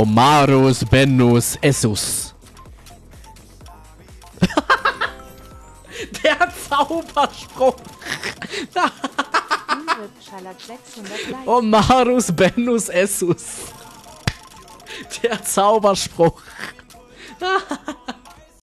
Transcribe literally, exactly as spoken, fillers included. Omarus Benus Essus. Der Zauberspruch. Omarus Benus Essus. Der Zauberspruch.